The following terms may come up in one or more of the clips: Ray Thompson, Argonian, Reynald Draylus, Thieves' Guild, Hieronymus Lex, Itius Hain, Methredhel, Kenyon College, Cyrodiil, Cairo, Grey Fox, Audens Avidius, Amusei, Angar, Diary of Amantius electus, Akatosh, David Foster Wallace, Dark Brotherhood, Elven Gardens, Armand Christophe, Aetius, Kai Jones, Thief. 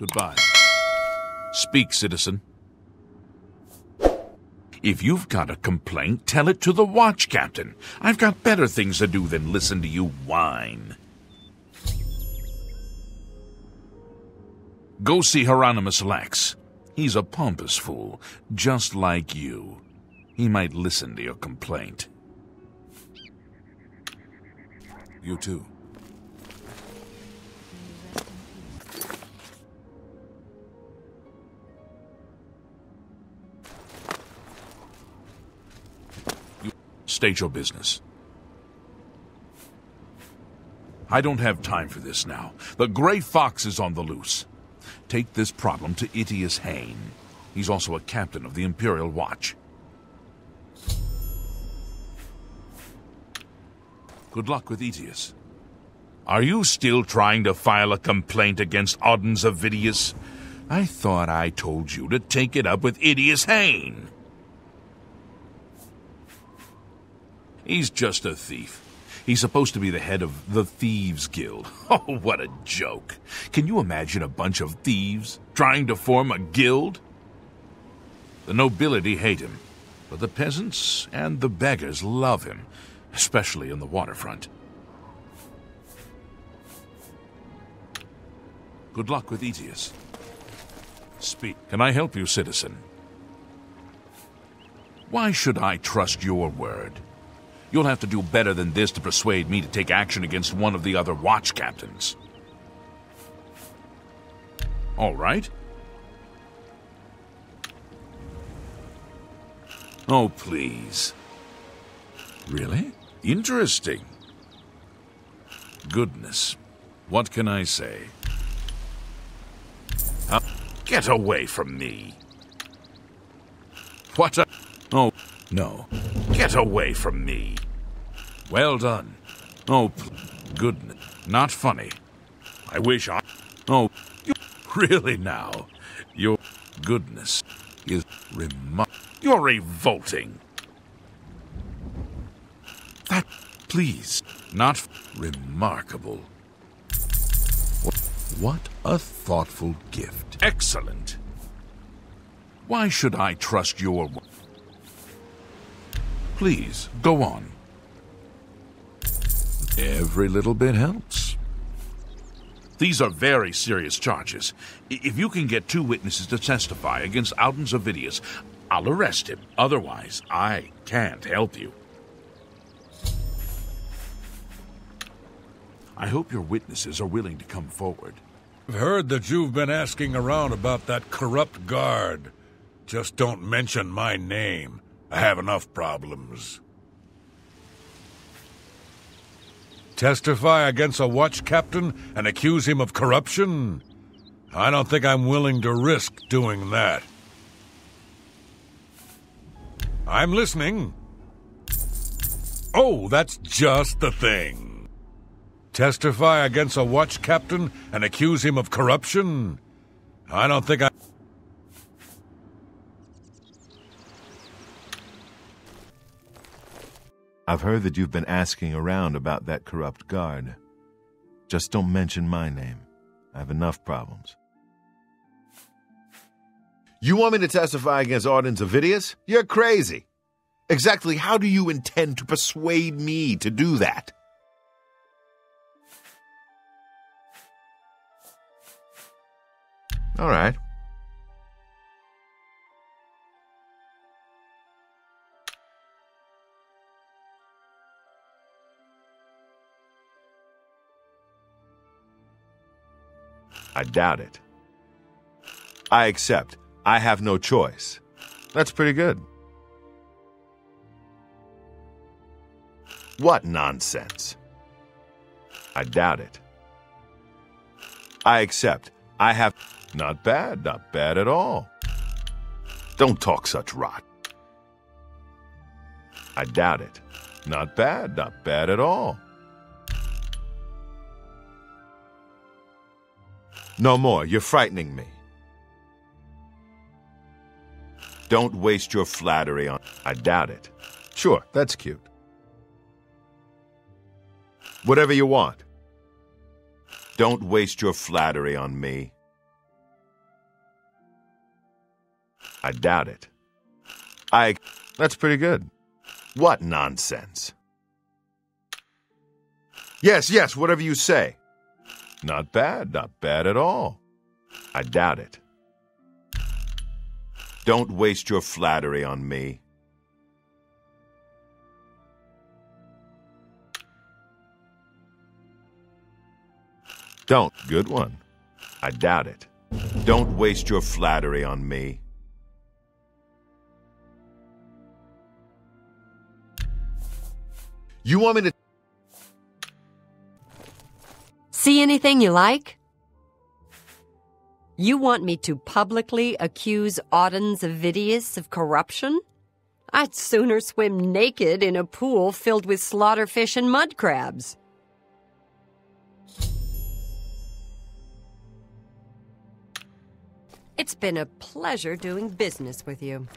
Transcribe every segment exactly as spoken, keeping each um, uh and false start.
Goodbye. Speak, citizen. If you've got a complaint, tell it to the watch captain. I've got better things to do than listen to you whine. Go see Hieronymus Lex. He's a pompous fool, just like you. He might listen to your complaint. You too. State your business. I don't have time for this now. The Grey Fox is on the loose. Take this problem to Itius Hain. He's also a captain of the Imperial Watch. Good luck with Itius. Are you still trying to file a complaint against Audens Avidius? I thought I told you to take it up with Itius Hain. He's just a thief. He's supposed to be the head of the Thieves' Guild. Oh, what a joke. Can you imagine a bunch of thieves trying to form a guild? The nobility hate him, but the peasants and the beggars love him, especially on the waterfront. Good luck with Aetius. Speak. Can I help you, citizen? Why should I trust your word? You'll have to do better than this to persuade me to take action against one of the other watch captains. All right. Oh, please. Really? Interesting. Goodness. What can I say? Uh, get away from me. What a... Oh, no. Get away from me. Well done. Oh, goodness. Not funny. I wish I... Oh, you... Really now? Your goodness is remar... You're revolting. That... Please. Not remarkable. What a thoughtful gift. Excellent. Why should I trust your... Please, go on. Every little bit helps. These are very serious charges. If you can get two witnesses to testify against Audens Avidius, I'll arrest him. Otherwise, I can't help you. I hope your witnesses are willing to come forward. I've heard that you've been asking around about that corrupt guard. Just don't mention my name. I have enough problems. Testify against a watch captain and accuse him of corruption? I don't think I'm willing to risk doing that. I'm listening. Oh, that's just the thing. Testify against a watch captain and accuse him of corruption? I don't think I... I've heard that you've been asking around about that corrupt guard. Just don't mention my name. I have enough problems. You want me to testify against Audens Avidius? You're crazy. Exactly how do you intend to persuade me to do that? All right. I doubt it. I accept. I have no choice. That's pretty good. What nonsense. I doubt it. I accept. I have... Not bad. Not bad at all. Don't talk such rot. I doubt it. Not bad. Not bad at all. No more. You're frightening me. Don't waste your flattery on... I doubt it. Sure, that's cute. Whatever you want. Don't waste your flattery on me. I doubt it. I... That's pretty good. What nonsense. Yes, yes, whatever you say. Not bad, not bad at all. I doubt it. Don't waste your flattery on me. Don't. Good one. I doubt it. Don't waste your flattery on me. You want me to... See anything you like? You want me to publicly accuse Audens Avidius of corruption? I'd sooner swim naked in a pool filled with slaughterfish and mud crabs. It's been a pleasure doing business with you.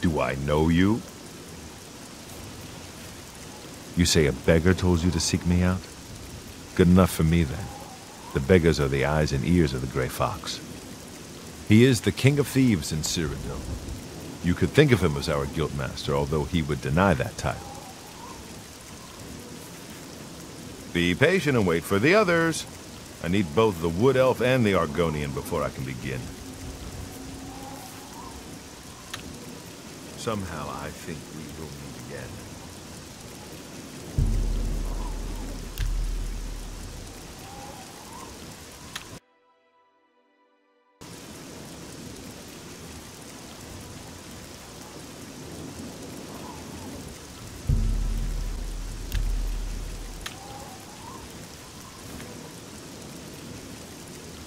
Do I know you? You say a beggar told you to seek me out? Good enough for me, then. The beggars are the eyes and ears of the Grey Fox. He is the king of thieves in Cyrodiil. You could think of him as our guildmaster, although he would deny that title. Be patient and wait for the others. I need both the Wood Elf and the Argonian before I can begin. Somehow, I think we will meet again.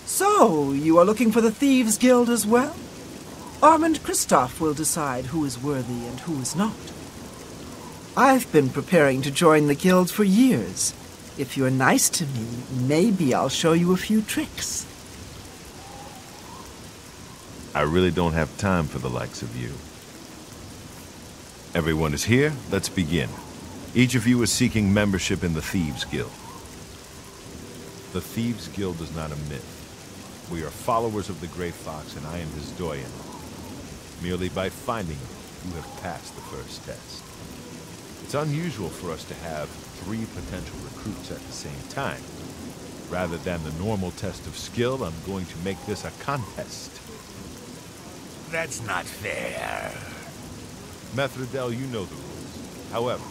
So, you are looking for the Thieves' Guild as well? Armand Christophe will decide who is worthy and who is not. I've been preparing to join the guild for years. If you're nice to me, maybe I'll show you a few tricks. I really don't have time for the likes of you. Everyone is here. Let's begin. Each of you is seeking membership in the Thieves' Guild. The Thieves' Guild is not a myth. We are followers of the Grey Fox, and I am his doyen. Merely by finding him, you have passed the first test. It's unusual for us to have three potential recruits at the same time. Rather than the normal test of skill, I'm going to make this a contest. That's not fair. Methredhel, you know the rules. However,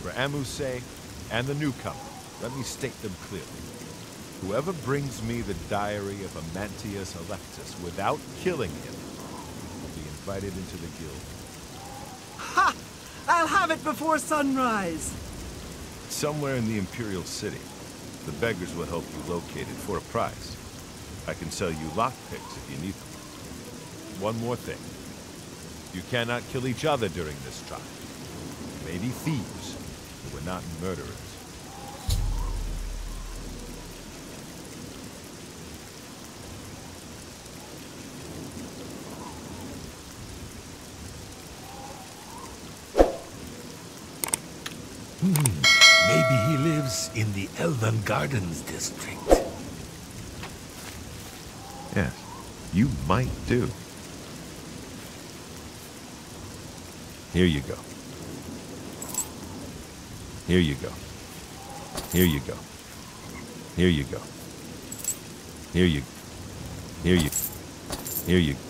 for Amusei and the newcomer, let me state them clearly. Whoever brings me the Diary of Amantius electus without killing him, invited into the guild. Ha! I'll have it before sunrise! Somewhere in the Imperial City. The beggars will help you locate it for a price. I can sell you lockpicks if you need them. One more thing. You cannot kill each other during this trial. You may be thieves, but we're not murderers. Hmm, maybe he lives in the Elven Gardens district. Yes, you might do. Here you go. Here you go. Here you go. Here you go. Here you. Here you. Here you. Here.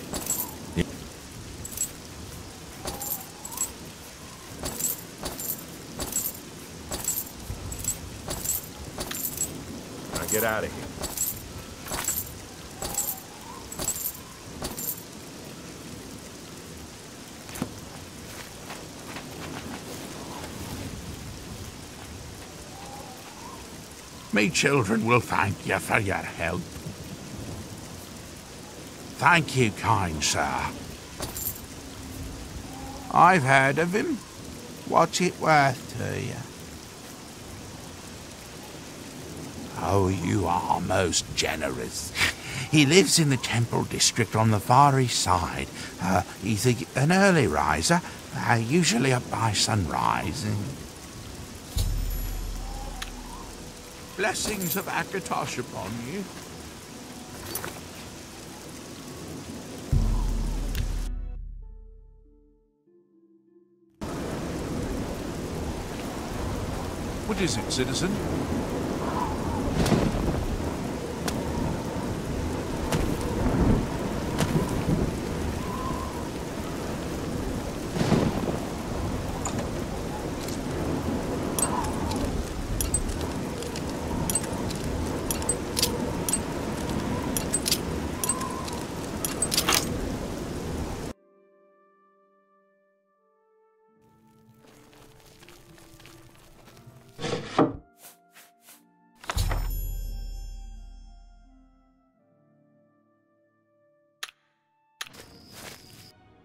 Now get out of here. My children will thank you for your help. Thank you, kind sir. I've heard of him. What's it worth to you? Oh, you are most generous. He lives in the temple district on the far east side. Uh, he's a, an early riser, uh, usually up by sunrise. Blessings of Akatosh upon you. What is it, citizen?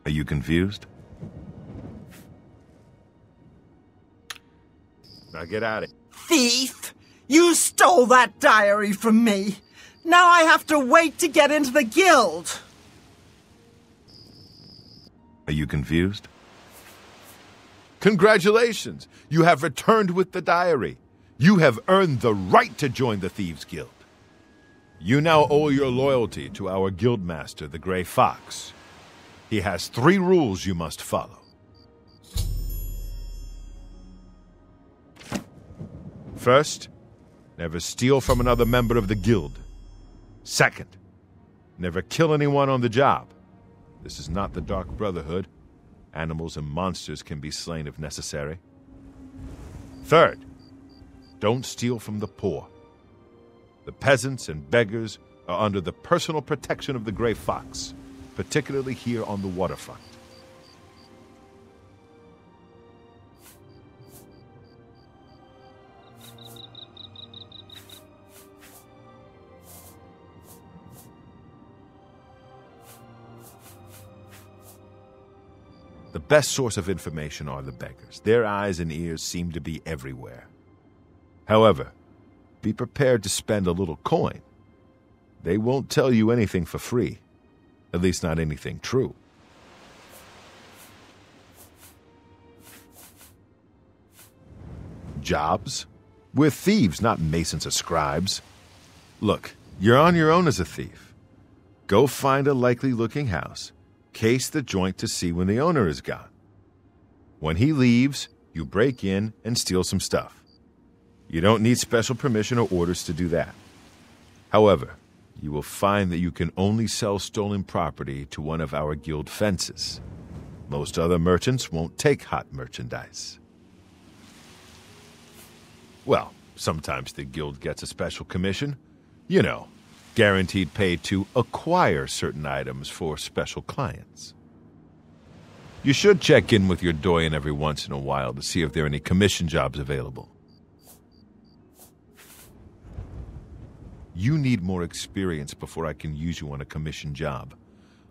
Are you confused? Now get at it. Thief! You stole that diary from me! Now I have to wait to get into the guild! Are you confused? Congratulations! You have returned with the diary. You have earned the right to join the Thieves' Guild. You now owe your loyalty to our guildmaster, the Grey Fox. He has three rules you must follow. First, never steal from another member of the guild. Second, never kill anyone on the job. This is not the Dark Brotherhood. Animals and monsters can be slain if necessary. Third, don't steal from the poor. The peasants and beggars are under the personal protection of the Grey Fox, particularly here on the waterfront. The best source of information are the beggars. Their eyes and ears seem to be everywhere. However, be prepared to spend a little coin. They won't tell you anything for free. At least not anything true. Jobs? We're thieves, not masons or scribes. Look, you're on your own as a thief. Go find a likely-looking house. Case the joint to see when the owner is gone. When he leaves, you break in and steal some stuff. You don't need special permission or orders to do that. However, you will find that you can only sell stolen property to one of our guild fences. Most other merchants won't take hot merchandise. Well, sometimes the guild gets a special commission. You know, guaranteed pay to acquire certain items for special clients. You should check in with your doyen every once in a while to see if there are any commission jobs available. You need more experience before I can use you on a commission job.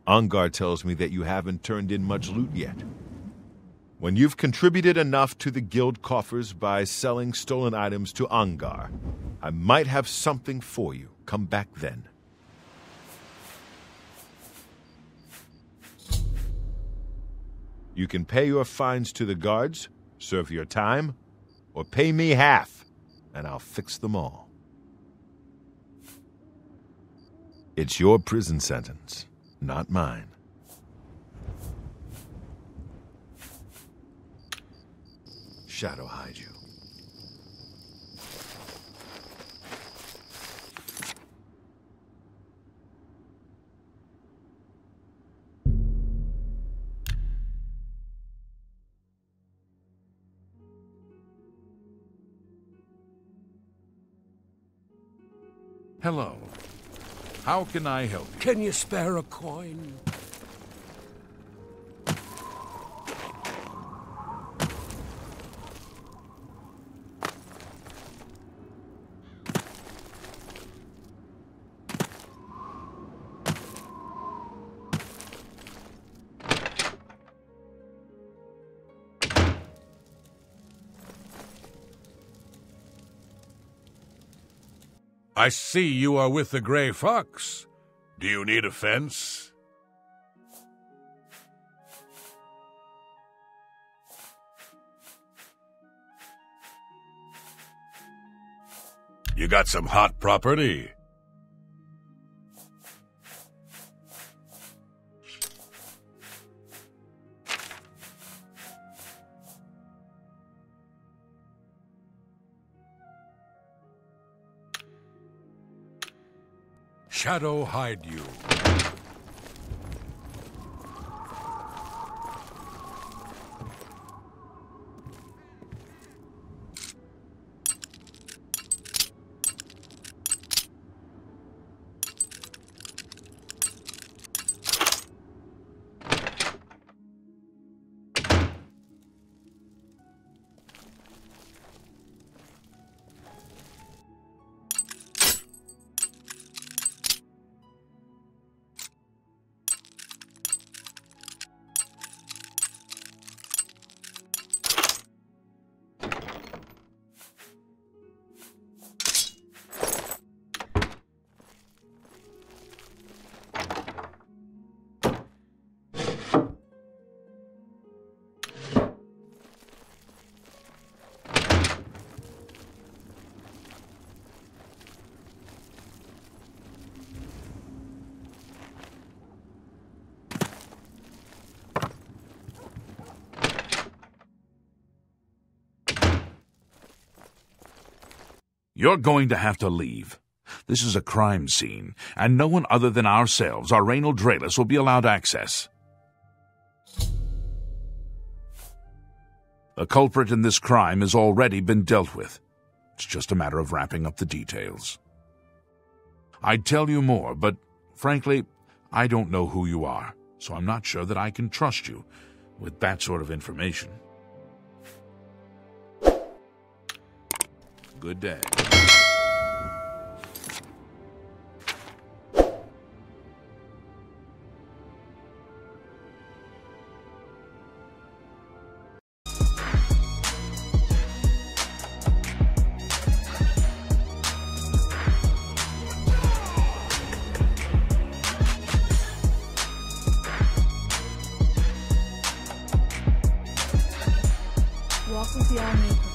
Angar tells me that you haven't turned in much loot yet. When you've contributed enough to the guild coffers by selling stolen items to Angar, I might have something for you. Come back then. You can pay your fines to the guards, serve your time, or pay me half, and I'll fix them all. It's your prison sentence, not mine. Shadow hide you. Hello. How can I help you? Can you spare a coin? I see you are with the Grey Fox. Do you need a fence? You got some hot property. Shadow hide you. You're going to have to leave. This is a crime scene, and no one other than ourselves, our Reynald Draylus, will be allowed access. The culprit in this crime has already been dealt with. It's just a matter of wrapping up the details. I'd tell you more, but frankly, I don't know who you are, so I'm not sure that I can trust you with that sort of information. Good day. Walk with the army.